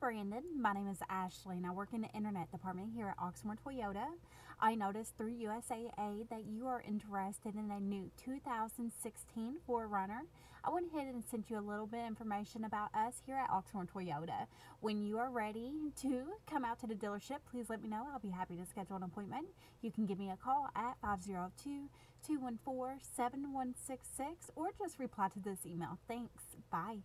Brandon. My name is Ashley and I work in the internet department here at Oxmoor Toyota. I noticed through USAA that you are interested in a new 2016 4Runner. I went ahead and sent you a little bit of information about us here at Oxmoor Toyota. When you are ready to come out to the dealership, please let me know. I'll be happy to schedule an appointment. You can give me a call at 502-214-7166 or just reply to this email. Thanks. Bye.